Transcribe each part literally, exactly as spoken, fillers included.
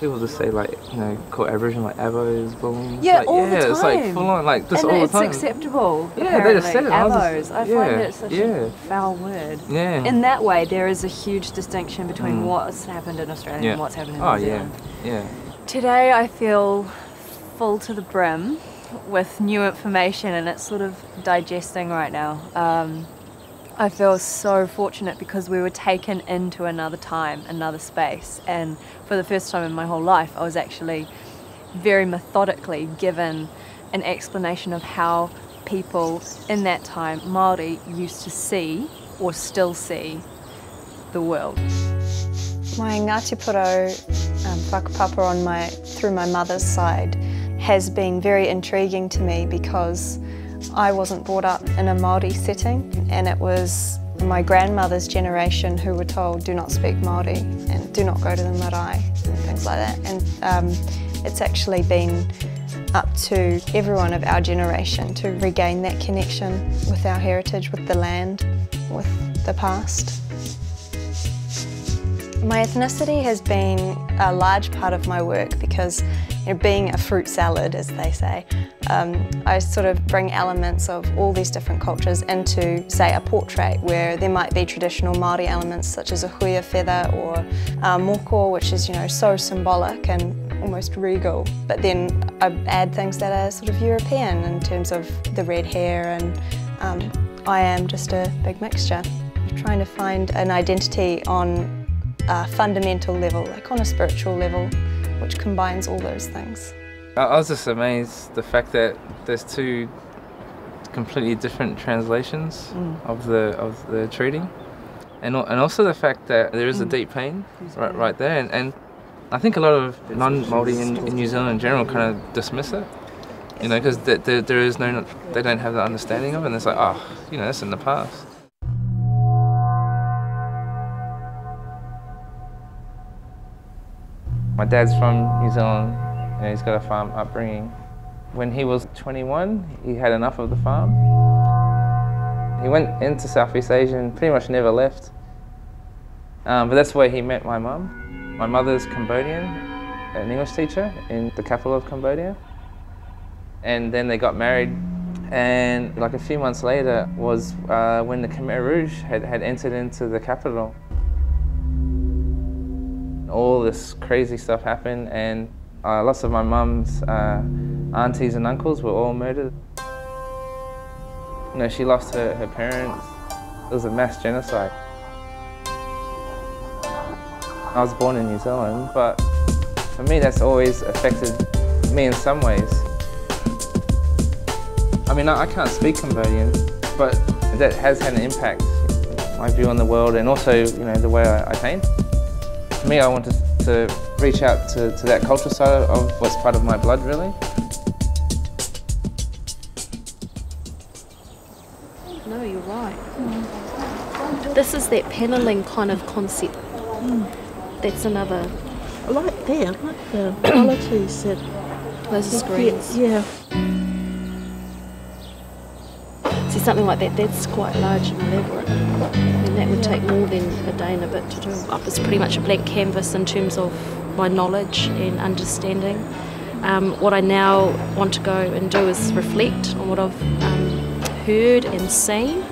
people just say, like, you know, call Aboriginal like abos, boom. Yeah, like, all yeah, the time. It's like full on, like just and all the time. It's acceptable. Yeah, apparently. They just said it. Abos. Just, I find yeah, it such yeah. a foul word. Yeah. In that way, there is a huge distinction between mm. what's happened in Australia yeah. and what's happened in oh, New Zealand. Yeah. yeah. Today, I feel full to the brim with new information, and it's sort of digesting right now. Um, I feel so fortunate because we were taken into another time, another space, and for the first time in my whole life I was actually very methodically given an explanation of how people in that time, Māori, used to see or still see the world. My Ngāti porau um, whakapapa on my, through my mother's side has been very intriguing to me because I wasn't brought up in a Māori setting, and it was my grandmother's generation who were told do not speak Māori and do not go to the marae and things like that, and um, it's actually been up to everyone of our generation to regain that connection with our heritage, with the land, with the past. My ethnicity has been a large part of my work because, you know, being a fruit salad, as they say, um, I sort of bring elements of all these different cultures into, say, a portrait where there might be traditional Māori elements such as a huia feather or uh, moko, which is, you know, so symbolic and almost regal. But then I add things that are sort of European in terms of the red hair, and um, I am just a big mixture. I'm trying to find an identity on a fundamental level, like on a spiritual level, which combines all those things. I was just amazed the fact that there's two completely different translations mm. of the of the treaty, and and also the fact that there is mm. a deep pain right right there, and, and I think a lot of non-Māori in, in New Zealand in general kind of dismiss it, you know, because there, there, there is no, they don't have the understanding of it, and it's like, oh, you know, that's in the past. My dad's from New Zealand and he's got a farm upbringing. When he was twenty-one, he had enough of the farm. He went into Southeast Asia and pretty much never left. Um, but that's where he met my mum. My mother's Cambodian, an English teacher in the capital of Cambodia. And then they got married, and like a few months later was uh, when the Khmer Rouge had, had entered into the capital. All this crazy stuff happened, and uh, lots of my mum's uh, aunties and uncles were all murdered. You know, she lost her, her parents. It was a mass genocide. I was born in New Zealand, but for me that's always affected me in some ways. I mean, I, I can't speak Cambodian, but that has had an impact, my view on the world, and also, you know, the way I, I paint. For me, I wanted to reach out to, to that culture side of what's part of my blood, really. No, you're right. Mm. This is that panelling kind of concept. Mm. That's another... I like that, I like the qualities that... Those are screens. Yeah. See, something like that, that's quite large and elaborate. And that would take more than a day and a bit to do. It's pretty much a blank canvas in terms of my knowledge and understanding. Um, what I now want to go and do is reflect on what I've um, heard and seen,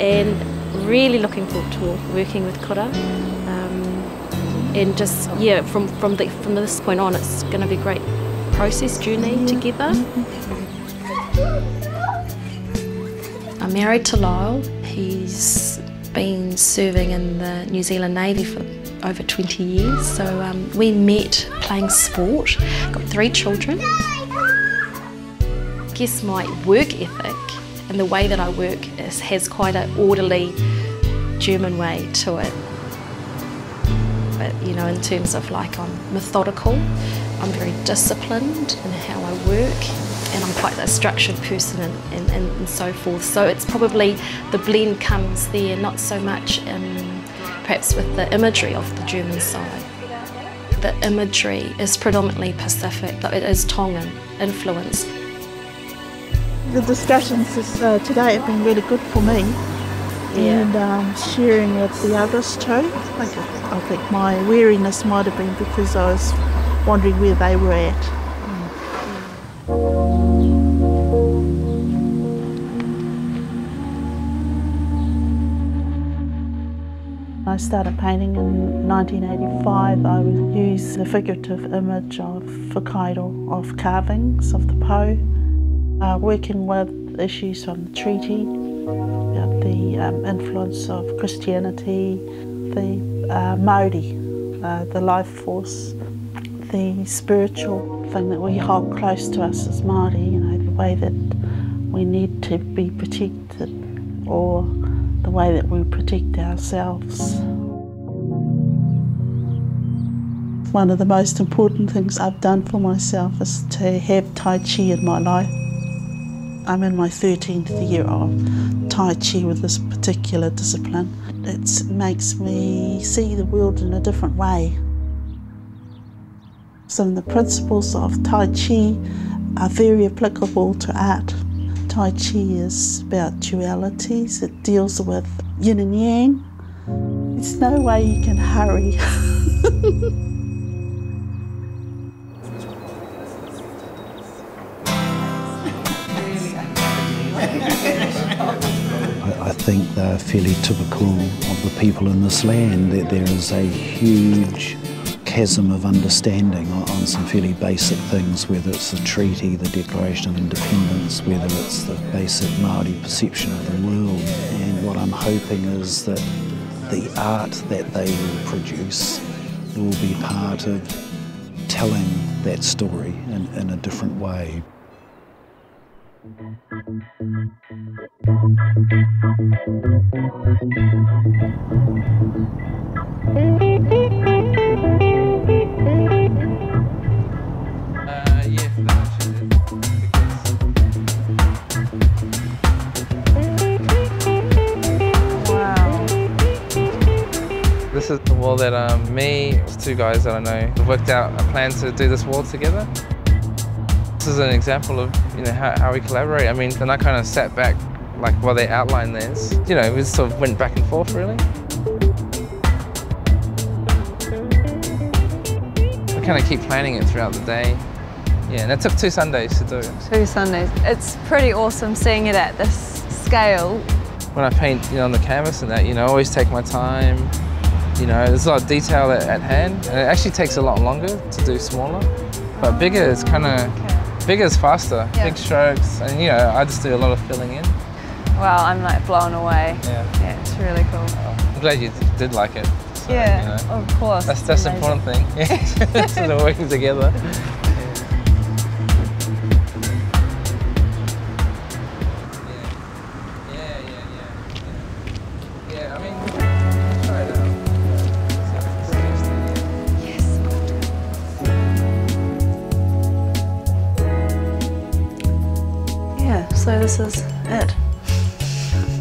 and really looking forward to working with Kura. Um, and just, yeah, from, from, the, from this point on, it's going to be a great process journey together. I'm married to Lyle. He's been serving in the New Zealand Navy for over twenty years, so um, we met playing sport, got three children. I guess my work ethic and the way that I work is, has quite an orderly German way to it. But, you know, in terms of, like, I'm methodical, I'm very disciplined in how I work, and I'm quite a structured person and, and, and, and so forth. So it's probably the blend comes there, not so much in, perhaps with the imagery of the German side. The imagery is predominantly Pacific, but it is Tongan influence. The discussions this, uh, today have been really good for me, yeah. and um, sharing with the others too. I think my weariness might have been because I was wondering where they were at. Mm. I started painting in nineteen eighty-five. I would use a figurative image of whakairo, of carvings of the Pō, uh, working with issues from the treaty, about the um, influence of Christianity, the uh, Māori, Uh, the life force, the spiritual thing that we hold close to us as Māori, you know, the way that we need to be protected or the way that we protect ourselves. One of the most important things I've done for myself is to have Tai Chi in my life. I'm in my thirteenth year of Tai Chi with this particular discipline. It makes me see the world in a different way. Some of the principles of Tai Chi are very applicable to art. Tai Chi is about dualities. It deals with yin and yang. There's no way you can hurry. I think they're fairly typical of the people in this land, that there is a huge chasm of understanding on some fairly basic things, whether it's the treaty, the Declaration of Independence, whether it's the basic Māori perception of the world. And what I'm hoping is that the art that they will produce will be part of telling that story in, in a different way. This is the wall that um, me, two guys that I know, worked out a plan to do this wall together. This is an example of, you know, how, how we collaborate. I mean, and I kind of sat back, like, while they outlined this. You know, we sort of went back and forth, really. I kind of keep planning it throughout the day. Yeah, and it took two Sundays to do it. Two Sundays. It's pretty awesome seeing it at this scale. When I paint, you know, on the canvas and that, you know, I always take my time. You know, there's a lot of detail at, at hand, and it actually takes a lot longer to do smaller, but bigger is kind of, okay. bigger is faster, yeah. Big strokes, and you know, I just do a lot of filling in. Wow, I'm like blown away. Yeah, yeah, it's really cool. I'm glad you did like it. So, yeah, you know, of course. That's that's the important thing. Yeah, sort of working together. So this is it.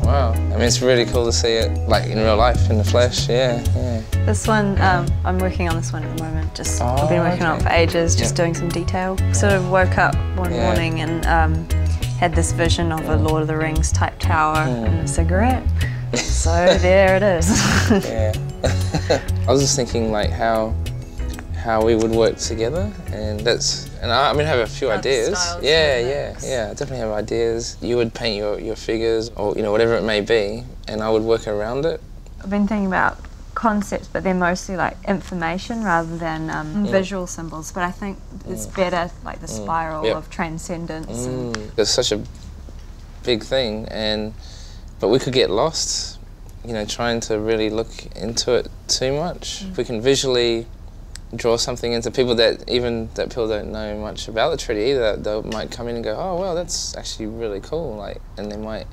Wow. I mean, it's really cool to see it, like, in real life, in the flesh, yeah, yeah. This one, um, I'm working on this one at the moment, just, oh, I've been working okay. on it for ages, just yeah. doing some detail. Sort of woke up one yeah. morning and um, had this vision of a Lord of the Rings type tower mm. and a cigarette. So there it is. Yeah. I was just thinking, like, how how we would work together, and that's, and I, I mean, I have a few Art ideas. Yeah, yeah, yeah, I definitely have ideas. You would paint your, your figures, or, you know, whatever it may be, and I would work around it. I've been thinking about concepts, but they're mostly like information rather than um, mm. visual symbols, but I think it's mm. better, like the spiral mm. yep. of transcendence. Mm. And it's such a big thing, and, but we could get lost, you know, trying to really look into it too much. Mm. If we can visually draw something into people that even that people don't know much about the treaty either, they might come in and go, oh, well, that's actually really cool, like, and they might mm.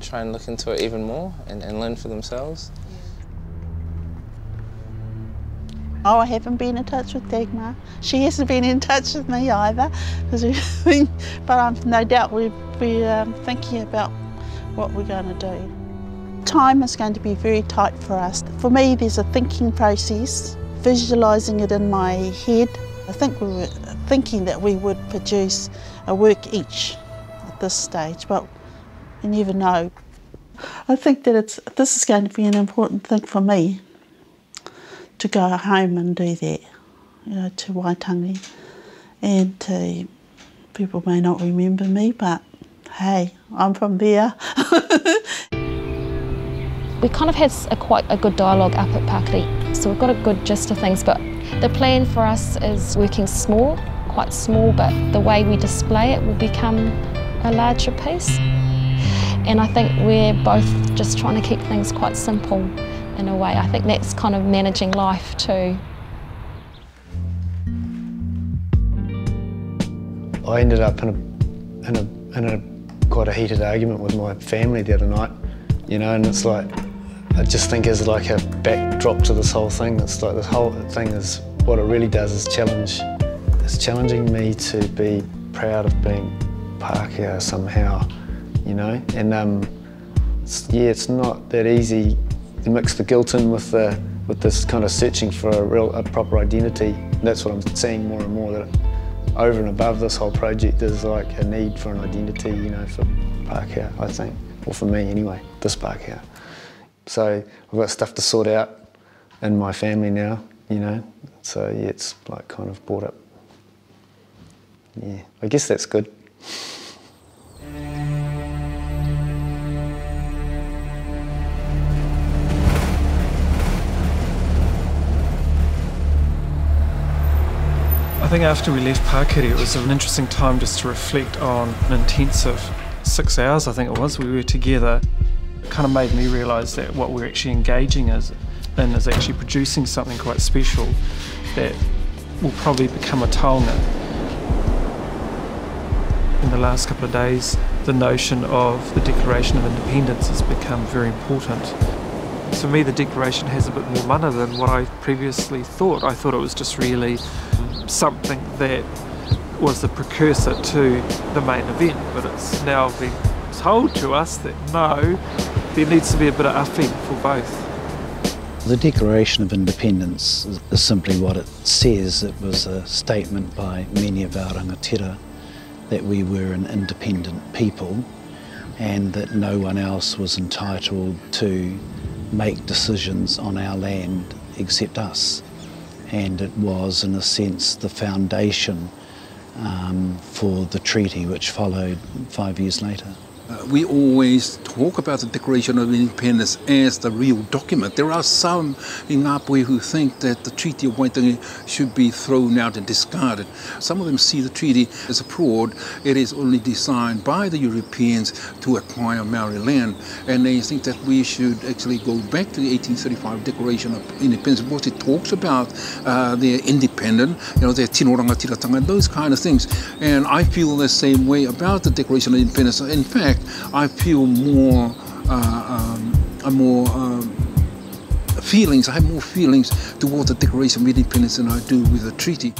try and look into it even more and, and learn for themselves. Yeah. Oh, I haven't been in touch with Dagmar. She hasn't been in touch with me either, been, but um, no doubt we're, we're um, thinking about what we're going to do. Time is going to be very tight for us. For me, there's a thinking process, visualising it in my head. I think we were thinking that we would produce a work each at this stage, but you never know. I think that it's, this is going to be an important thing for me, to go home and do that, you know, to Waitangi. And uh, people may not remember me, but hey, I'm from there. We kind of had a quite a good dialogue up at Pakiri, so we've got a good gist of things, but the plan for us is working small, quite small, but the way we display it will become a larger piece. And I think we're both just trying to keep things quite simple in a way. I think that's kind of managing life too. I ended up in a, in a, in a quite a heated argument with my family the other night, you know, and it's like, I just think it's like a backdrop to this whole thing. It's like this whole thing is, what it really does is challenge, it's challenging me to be proud of being Pākehā somehow, you know, and um, it's, yeah, it's not that easy to mix the guilt in with the, with this kind of searching for a real, a proper identity. And that's what I'm seeing more and more, that it, over and above this whole project, there's like a need for an identity, you know, for Pākehā, I think, or for me anyway, this Pākehā. So I've got stuff to sort out in my family now, you know, so yeah, it's like kind of brought up. Yeah, I guess that's good. I think after we left Pakiri, it was an interesting time just to reflect on an intensive six hours, I think it was, we were together. It kind of made me realise that what we're actually engaging is, in is actually producing something quite special that will probably become a taonga. In the last couple of days, the notion of the Declaration of Independence has become very important. For me, the Declaration has a bit more mana than what I previously thought. I thought it was just really something that was the precursor to the main event, but it's now been told to us that no, there needs to be a bit of uffing for both. The Declaration of Independence is simply what it says. It was a statement by many of our rangatira that we were an independent people and that no one else was entitled to make decisions on our land except us. And it was, in a sense, the foundation um, for the treaty which followed five years later. Uh, we always talk about the Declaration of Independence as the real document. There are some in Ngāpuhi who think that the Treaty of Waitangi should be thrown out and discarded. Some of them see the treaty as a fraud. It is only designed by the Europeans to acquire Māori land, and they think that we should actually go back to the eighteen thirty-five Declaration of Independence, what it talks about, uh, their independent, you know, their tino rangatiratanga, those kind of things. And I feel the same way about the Declaration of Independence. In fact, I feel more, uh, um, more um, feelings, I have more feelings toward the Declaration of Independence than I do with the treaty.